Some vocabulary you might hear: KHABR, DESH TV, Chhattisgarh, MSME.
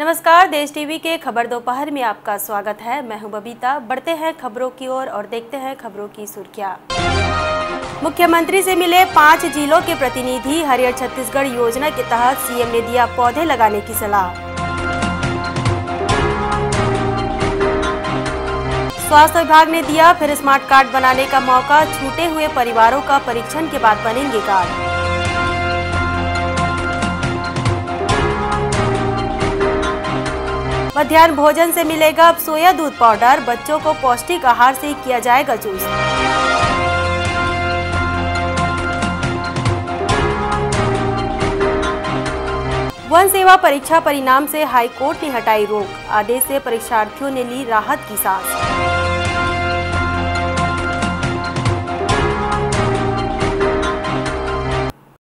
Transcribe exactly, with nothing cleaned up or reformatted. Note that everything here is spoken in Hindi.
नमस्कार, देश टीवी के खबर दोपहर में आपका स्वागत है। मैं हूं बबीता। बढ़ते हैं खबरों की ओर और, और देखते हैं खबरों की सुर्खियां। मुख्यमंत्री से मिले पाँच जिलों के प्रतिनिधि। हरियर छत्तीसगढ़ योजना के तहत सीएम ने दिया पौधे लगाने की सलाह। स्वास्थ्य विभाग ने दिया फिर स्मार्ट कार्ड बनाने का मौका। छूटे हुए परिवारों का परीक्षण के बाद बनेंगे कार्ड। मध्याह्न भोजन से मिलेगा अब सोया दूध पाउडर। बच्चों को पौष्टिक आहार से किया जाएगा चूस। वन सेवा परीक्षा परिणाम से हाईकोर्ट ने हटाई रोक। आदेश से परीक्षार्थियों ने ली राहत की सांस।